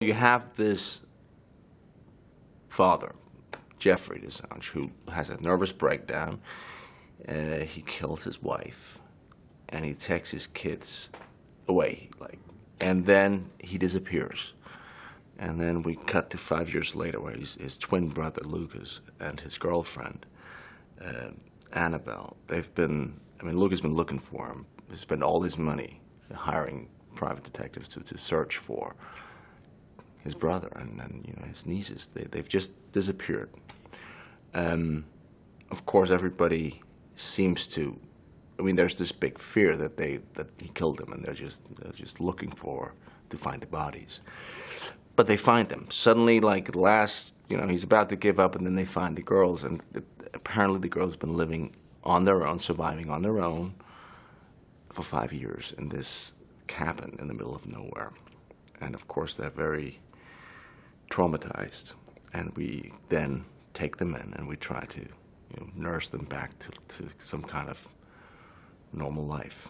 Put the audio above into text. You have this father, Jeffrey DeSange, who has a nervous breakdown. He kills his wife, and he takes his kids away, and then he disappears. And then we cut to 5 years later, where his twin brother Lucas and his girlfriend Annabelle. Lucas has been looking for him. He spent all his money hiring private detectives to search for his brother and his nieces. They've just disappeared. Of course, everybody seems to. There's this big fear that he killed them, and they're just looking to find the bodies. But they find them suddenly, he's about to give up, and then they find the girls, and apparently the girls have been living on their own, surviving on their own for 5 years in this cabin in the middle of nowhere. And of course, they're very traumatized, and we then take them in and we try to nurse them back to some kind of normal life.